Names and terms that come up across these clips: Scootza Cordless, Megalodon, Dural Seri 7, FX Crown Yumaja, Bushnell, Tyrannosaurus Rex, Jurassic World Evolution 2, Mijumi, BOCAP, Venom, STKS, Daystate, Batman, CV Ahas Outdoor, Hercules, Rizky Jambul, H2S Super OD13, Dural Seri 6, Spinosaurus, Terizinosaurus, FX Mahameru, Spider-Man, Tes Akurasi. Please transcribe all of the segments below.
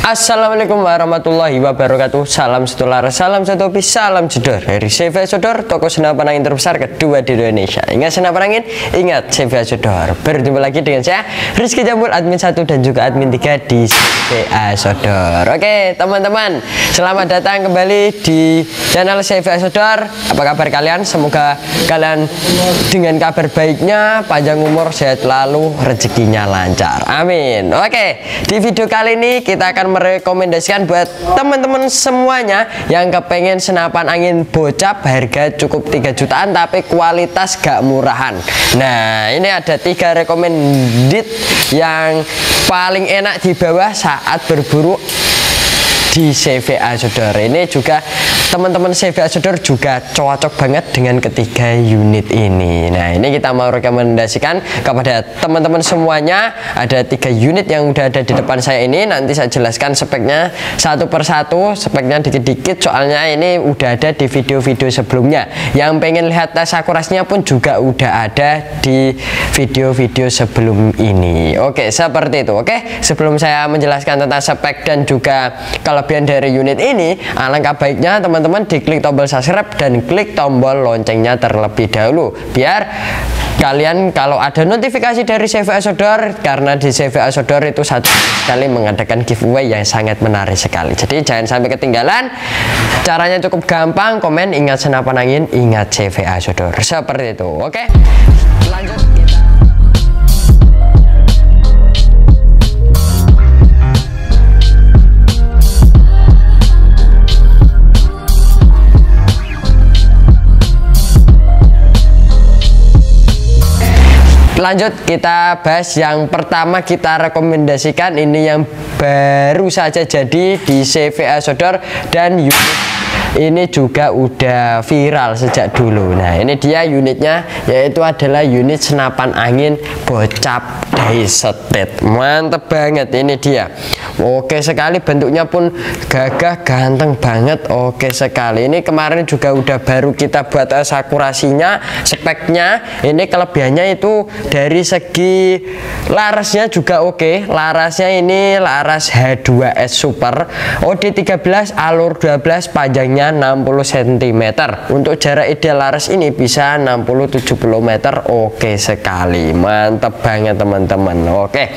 Assalamualaikum warahmatullahi wabarakatuh. Salam setular, salam satu pis, salam jedor. Dari CV Ahas Outdoor, toko senapan angin terbesar kedua di Indonesia. Ingat senapan angin, ingat CV Ahas Outdoor. Berjumpa lagi dengan saya Rizky Jambul, admin 1 dan juga admin 3 di CV Ahas Outdoor. Oke teman-teman, selamat datang kembali di channel CV Ahas Outdoor. Apa kabar kalian? Semoga kalian dengan kabar baiknya, panjang umur, sehat lalu, rezekinya lancar, amin. Oke, di video kali ini kita akan merekomendasikan buat teman-teman semuanya yang kepengen senapan angin BOCAP harga cukup 3 jutaan tapi kualitas gak murahan. Nah, ini ada 3 recommended yang paling enak dibawa saat berburu di CV Ahas Outdoor. Ini juga teman-teman CV Ahas Outdoor juga cocok banget dengan ketiga unit ini. Nah, ini kita mau rekomendasikan kepada teman-teman semuanya. Ada 3 unit yang udah ada di depan saya ini. Nanti saya jelaskan speknya satu persatu, speknya dikit-dikit soalnya ini udah ada di video-video sebelumnya. Yang pengen lihat tes akurasinya pun juga udah ada di video-video sebelum ini. Oke, seperti itu. Oke, sebelum saya menjelaskan tentang spek dan juga kalau kelebihan dari unit ini, alangkah baiknya teman-teman diklik tombol subscribe dan klik tombol loncengnya terlebih dahulu biar kalian kalau ada notifikasi dari CV Ahas Outdoor, karena di CV Ahas Outdoor itu satu sekali mengadakan giveaway yang sangat menarik sekali, jadi jangan sampai ketinggalan. Caranya cukup gampang, komen ingat senapan angin, ingat CV Ahas Outdoor, seperti itu. Oke, lanjut kita. Lanjut kita bahas yang pertama kita rekomendasikan, ini yang baru saja jadi di CV Ahas Outdoor dan unit ini juga udah viral sejak dulu. Nah, ini dia unitnya, yaitu adalah unit senapan angin BOCAP Daystate. Mantep banget ini dia. Oke sekali, bentuknya pun gagah, ganteng banget. Oke sekali. Ini kemarin juga udah baru kita buat akurasinya, speknya. Ini kelebihannya itu dari segi larasnya juga oke. Larasnya ini laras H2S Super OD13 alur 12 panjangnya 60 cm. Untuk jarak ideal laras ini bisa 60-70 meter. Oke sekali, mantap banget teman-teman. Oke,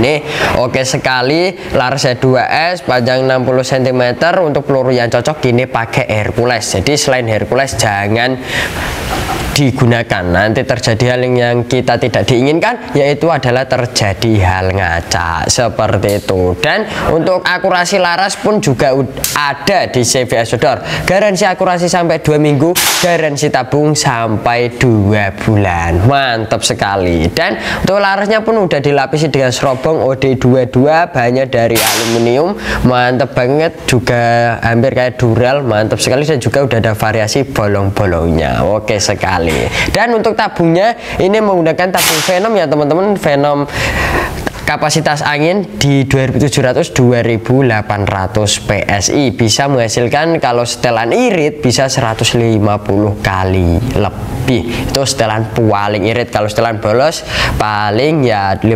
ini oke sekali, laras H2S panjang 60 cm. Untuk peluru yang cocok ini pakai Hercules, jadi selain Hercules jangan digunakan, nanti terjadi hal yang kita tidak diinginkan, yaitu adalah terjadi hal ngaca, seperti itu. Dan untuk akurasi laras pun juga ada di CV Ahas Outdoor, garansi akurasi sampai 2 minggu, garansi tabung sampai 2 bulan. Mantap sekali. Dan untuk larasnya pun udah dilapisi dengan serobong OD22, bahannya dari aluminium, mantap banget, juga hampir kayak Dural, mantap sekali, dan juga udah ada variasi bolong-bolongnya. Oke sekali. Dan untuk tabungnya ini menggunakan tabung Venom ya teman-teman, Venom kapasitas angin di 2700-2800 PSI, bisa menghasilkan kalau setelan irit bisa 150 kali lebih. Itu setelan paling irit, kalau setelan bolos paling ya 50-60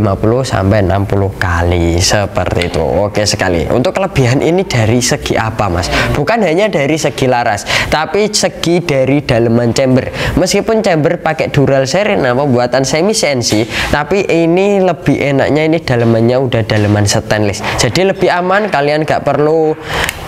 kali, seperti itu. Oke sekali. Untuk kelebihan ini dari segi apa mas? Bukan hanya dari segi laras tapi segi dari daleman chamber. Meskipun chamber pakai Dural Seri 6 pembuatan semi CNC, tapi ini lebih enaknya ini dalemannya udah daleman stainless, jadi lebih aman, kalian gak perlu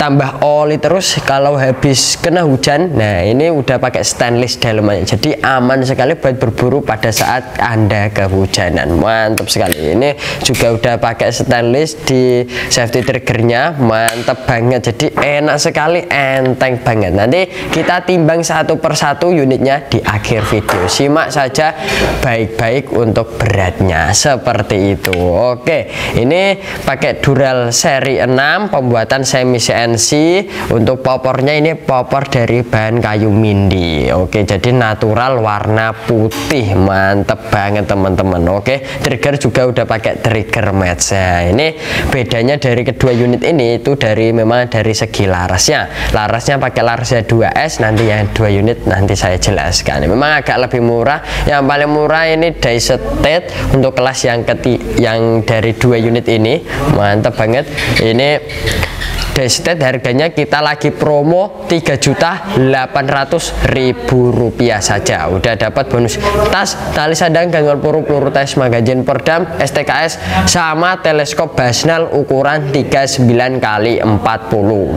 tambah oli terus kalau habis kena hujan. Nah, ini udah pakai stainless dalemannya, jadi aman sekali buat berburu pada saat anda kehujanan. Mantap sekali. Ini juga udah pakai stainless di safety triggernya, mantap banget, jadi enak sekali, enteng banget. Nanti kita timbang satu persatu unitnya di akhir video, simak saja baik-baik untuk beratnya, seperti itu. Oke, ini pakai Dural Seri 6 pembuatan semi CNC potensi untuk popornya ini popor dari bahan kayu mindi. Oke, jadi natural warna putih, mantep banget teman-teman. Oke, trigger juga udah pakai trigger match. Nah, ini bedanya dari kedua unit ini itu dari memang dari segi larasnya. Larasnya pakai laras H2S, nanti yang dua unit nanti saya jelaskan. Memang agak lebih murah. Yang paling murah ini Daystate untuk kelas yang dari dua unit ini, mantep banget. Ini Daystate harganya kita lagi promo Rp3.800.000 saja. Udah dapat bonus tas, tali sandang, gangguan peluru, peluru tes magazin perdam, STKS, sama teleskop Bushnell ukuran 39x40.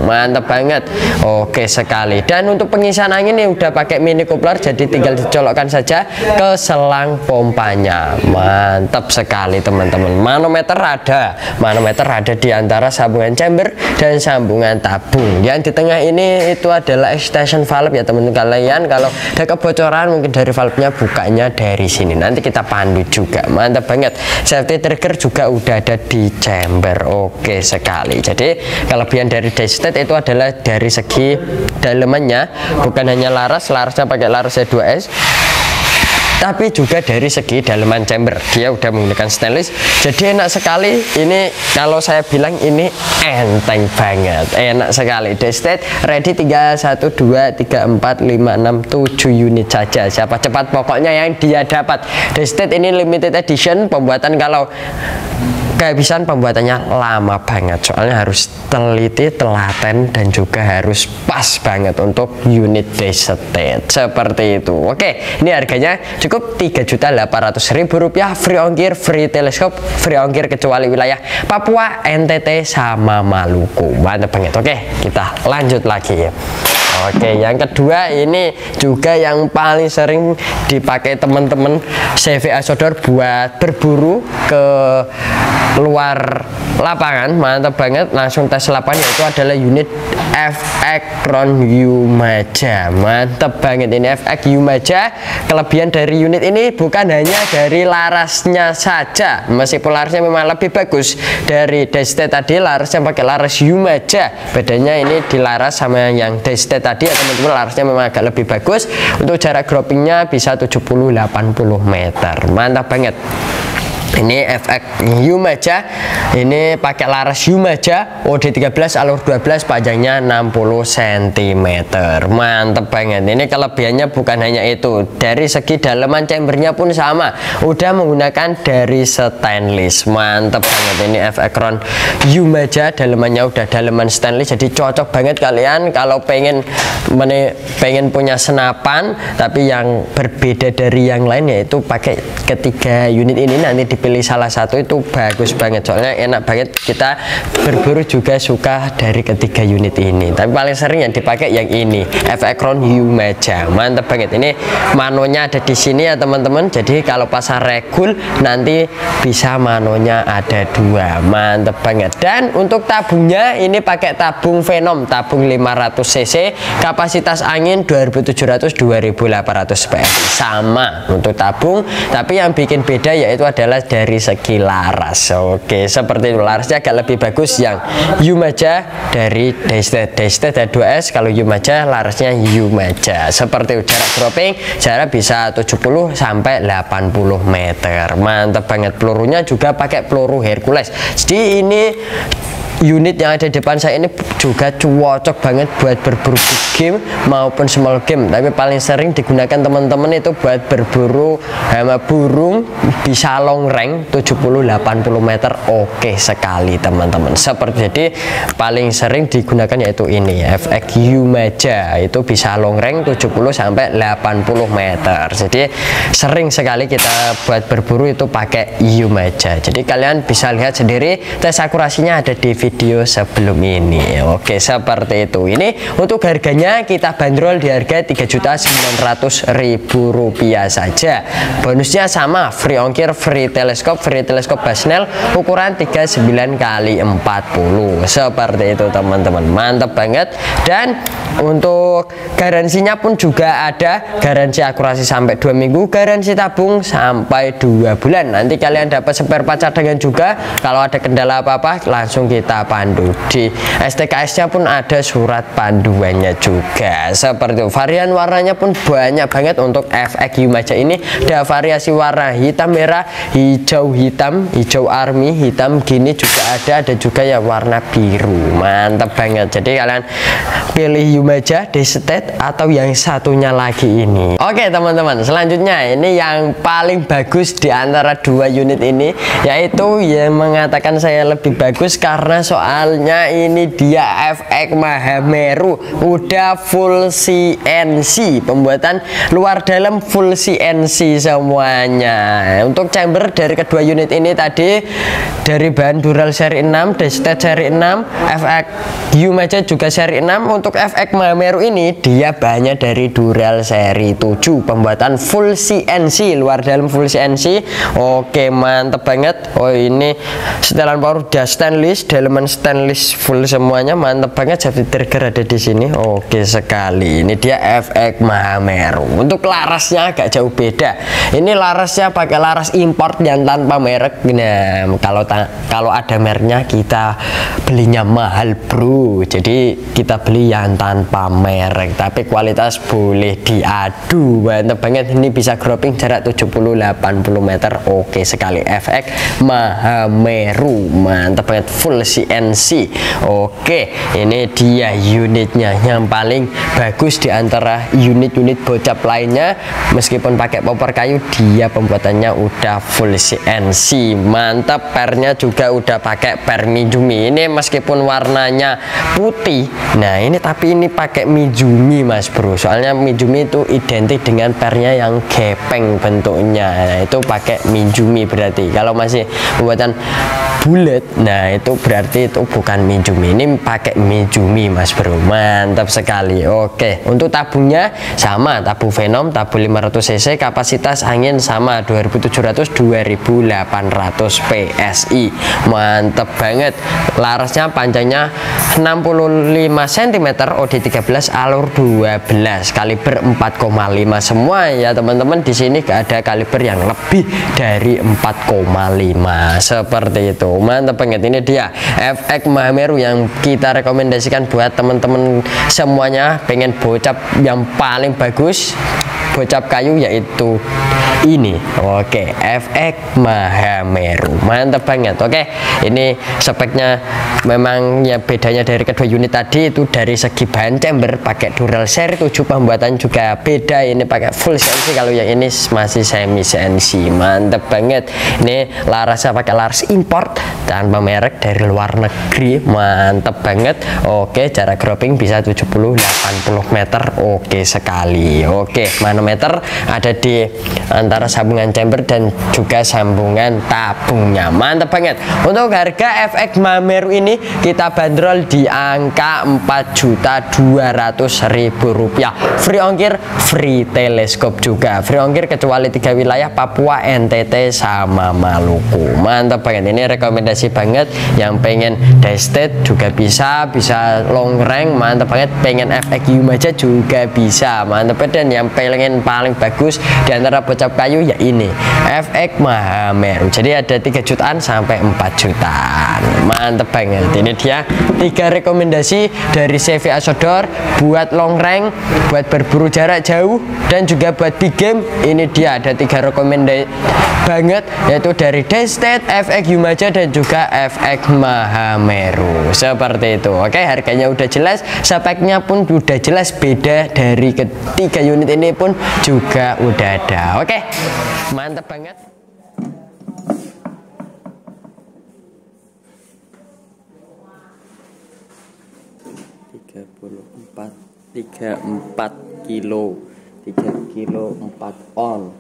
Mantap banget. Oke sekali. Dan untuk pengisian angin ini udah pakai mini coupler, jadi tinggal dicolokkan saja ke selang pompanya. Mantap sekali teman-teman. Manometer ada. Manometer ada di antara sambungan chamber dan sambungan tabung. Yang di tengah ini itu adalah extension valve ya teman-teman. Kalian kalau ada kebocoran mungkin dari valve-nya, bukanya dari sini. Nanti kita pandu juga. Mantap banget. Safety trigger juga udah ada di chamber. Oke sekali. Jadi kelebihan dari Daystate itu adalah dari segi dalemannya, bukan hanya laras, larasnya pakai laras H2S, tapi juga dari segi daleman chamber dia udah menggunakan stainless. Jadi enak sekali ini, kalau saya bilang ini enteng banget, enak sekali. Daystate ready tinggal 1, 2, 3, 4, 5, 6, 7 unit saja. Siapa cepat pokoknya yang dia dapat. Daystate ini limited edition pembuatan, kalau kehabisan pembuatannya lama banget, soalnya harus teliti, telaten, dan juga harus pas banget untuk unit Daystate seperti itu. Oke, ini harganya cukup Rp3.800.000, free ongkir, free teleskop, free ongkir kecuali wilayah Papua, NTT, sama Maluku. Mantap banget. Oke, kita lanjut lagi ya. Oke, yang kedua ini juga yang paling sering dipakai teman-teman CV Ahas Outdoor buat berburu ke luar lapangan. Mantap banget, langsung tes lapangan, yaitu adalah unit FX Crown Yumaja. Mantap banget ini FX Yumaja. Kelebihan dari unit ini bukan hanya dari larasnya saja, meskipun larasnya memang lebih bagus dari Daystate tadi. Larasnya pakai laras Yumaja, bedanya ini di laras sama yang Daystate tadi ya teman-teman, larasnya memang agak lebih bagus. Untuk jarak groupingnya bisa 70-80 meter. Mantap banget. Ini FX Yumaja, ini pakai laras Yumaja OD13 alur 12, panjangnya 60 cm. Mantep banget. Ini kelebihannya bukan hanya itu, dari segi daleman chambernya pun sama, udah menggunakan dari stainless. Mantep banget ini FX Crown Yumaja, dalemannya udah daleman stainless, jadi cocok banget kalian kalau pengen punya senapan tapi yang berbeda dari yang lain, yaitu pakai ketiga unit ini. Nanti dipilih salah satu itu bagus banget, soalnya enak banget kita berburu juga suka dari ketiga unit ini, tapi paling sering yang dipakai yang ini FX Crown Yumaja. Mantap banget. Ini manonya ada di sini ya teman-teman, jadi kalau pasar regul nanti bisa manonya ada dua. Mantap banget. Dan untuk tabungnya ini pakai tabung Venom, tabung 500 cc, kapasitas angin 2700-2800 psi, sama untuk tabung, tapi yang bikin beda yaitu adalah dari segi laras. Oke, seperti itu, larasnya agak lebih bagus yang Yumaja dari Daystate. Daystate H2S, kalau Yumaja larasnya Yumaja. Seperti itu, jarak dropping, jarak bisa 70-80 meter. Mantap banget. Pelurunya juga pakai peluru Hercules. Jadi ini unit yang ada di depan saya ini juga cocok banget buat berburu big game maupun small game, tapi paling sering digunakan teman-teman itu buat berburu hama burung, bisa long range 70-80 meter. Oke sekali teman-teman, seperti jadi paling sering digunakan yaitu ini FX Yumaja, itu bisa long range 70-80 meter. Jadi sering sekali kita buat berburu itu pakai Yumaja. Jadi kalian bisa lihat sendiri tes akurasinya ada di video sebelum ini. Oke, seperti itu. Ini untuk harganya kita bandrol di harga Rp3.900.000 saja. Bonusnya sama, free ongkir, free teleskop, free teleskop Bushnell ukuran 39x40. Seperti itu teman-teman. Mantap banget. Dan untuk garansinya pun juga ada, garansi akurasi sampai 2 minggu, garansi tabung sampai 2 bulan. Nanti kalian dapat spare part cadangan juga, kalau ada kendala apa-apa langsung kita kita pandu. Di STKS-nya pun ada surat panduannya juga. Seperti itu. Varian warnanya pun banyak banget untuk FX Yumaja ini. Ada variasi warna hitam, merah, hijau, hitam, hijau army, hitam gini juga ada juga ya warna biru. Mantap banget. Jadi kalian pilih Yumaja, Daystate atau yang satunya lagi ini. Oke teman-teman, selanjutnya ini yang paling bagus di antara dua unit ini, yaitu yang mengatakan saya lebih bagus karena soalnya ini dia FX Mahameru udah full CNC, pembuatan luar dalam full CNC semuanya. Untuk chamber dari kedua unit ini tadi dari bahan Dural seri 6, Daystate seri 6, FX Yumaja juga seri 6. Untuk FX Mahameru ini dia bahannya dari Dural seri 7, pembuatan full CNC, luar dalam full CNC. Oke, mantep banget. Oh, ini setelan power udah stainless, daleman stainless full semuanya, mantep banget. Safety trigger ada di sini. Oke sekali. Ini dia FX Mahameru. Untuk larasnya agak jauh beda. Ini larasnya pakai laras import yang tanpa merek. Nah, kalau ada mereknya kita belinya mahal, bro. Jadi kita beli yang tanpa merek, tapi kualitas boleh diadu. Mantap banget. Ini bisa cropping jarak 70-80 meter. Oke sekali, FX Mahameru. Mantap banget, full CNC. Oke, ini dia unitnya yang paling bagus di antara unit-unit BOCAP lainnya. Meskipun pakai popor kayu, dia pembuatannya udah full CNC. Mantap, pernya juga udah pakai per Mijumi. Ini meskipun warnanya putih, nah ini tapi ini pakai Mijumi mas bro. Soalnya Mijumi itu identik dengan pernya yang gepeng bentuknya. Nah, itu pakai Mijumi berarti. Kalau masih pembuatan bulat, nah itu berarti itu bukan Mijumi. Ini pakai Mijumi mas bro. Mantap sekali. Oke, untuk tabungnya sama, tabung Venom, tabung 500 cc, kapasitas angin sama 2700-2800 PSI. Mantap banget. Larasnya panjangnya 65 cm, OD13, alur 12, kaliber 4,5 semua ya teman-teman. Di sini gak ada kaliber yang lebih dari 4,5 seperti itu. Mantap banget. Ini dia FX Mahameru yang kita rekomendasikan buat teman-teman semuanya pengen BOCAP yang paling bagus BOCAP kayu, yaitu ini. Oke, FX Mahameru. Mantap banget. Oke, ini speknya memang ya bedanya dari kedua unit tadi itu dari segi bahan chamber pakai Dural seri 7, pembuatan juga beda. Ini pakai full CNC, kalau yang ini masih semi CNC. Mantap banget. Ini larasnya pakai laras import tanpa merek dari luar negeri. Mantap banget. Oke, jarak cropping bisa 70-80 meter. Oke sekali. Oke, manometer ada di antara sambungan chamber dan juga sambungan tabungnya. Mantap banget. Untuk harga FX Mahameru ini kita bandrol di angka 4.200.000 rupiah, free ongkir, free teleskop juga, free ongkir kecuali 3 wilayah, Papua, NTT sama Maluku. Mantap banget. Ini rekomendasi banget yang pengen Daystate juga bisa long range. Mantap banget. Pengen FX Yumaja juga bisa. Mantap. Dan yang paling bagus di antara BOCAP kayu ya ini FX Mahameru. Jadi ada 3 jutaan sampai 4 jutaan. Mantep banget. Ini dia 3 rekomendasi dari CV Ahas Outdoor buat long range, buat berburu jarak jauh, dan juga buat big game. Ini dia ada 3 rekomendasi banget, yaitu dari Daystate, FX Yumaja, dan juga FX Mahameru seperti itu. Oke, harganya udah jelas, speknya pun udah jelas, beda dari ketiga unit ini pun juga udah ada. Oke, mantap banget. Tiga kilo 3 kilo 4 on.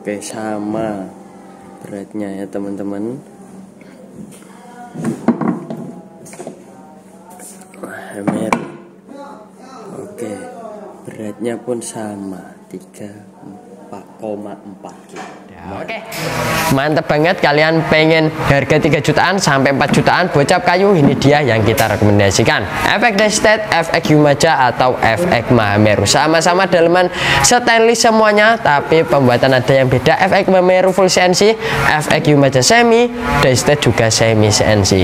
Oke, sama beratnya ya teman-teman. Mahameru. Oke, beratnya pun sama 3,4 kilo. Oke, mantep banget. Kalian pengen harga 3 jutaan sampai 4 jutaan bocap kayu, ini dia yang kita rekomendasikan, FX Daystate, FX Yumaja atau FX Mahameru. Sama-sama daleman stainless semuanya, tapi pembuatan ada yang beda. FX Mahameru full CNC, FX Yumaja semi, Daystate juga semi CNC.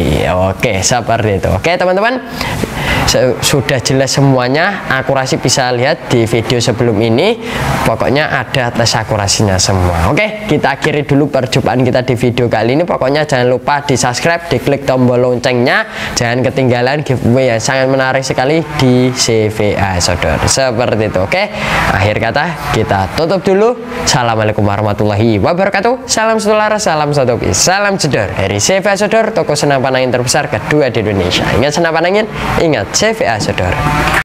Oke, seperti itu. Oke teman-teman, sudah jelas semuanya. Akurasi bisa lihat di video sebelum ini, pokoknya ada tes akurasinya semua. Oke, kita akhiri dulu perjumpaan kita di video kali ini. Pokoknya jangan lupa di subscribe, diklik tombol loncengnya, jangan ketinggalan giveaway yang sangat menarik sekali di CV Ahas Outdoor. Seperti itu. Oke, akhir kata kita tutup dulu. Assalamualaikum warahmatullahi wabarakatuh. Salam setular, salam satu piece, salam jedor dari CV Ahas Outdoor, toko senapan angin terbesar kedua di Indonesia. Ingat senapan angin, ingat CV Ahas Outdoor.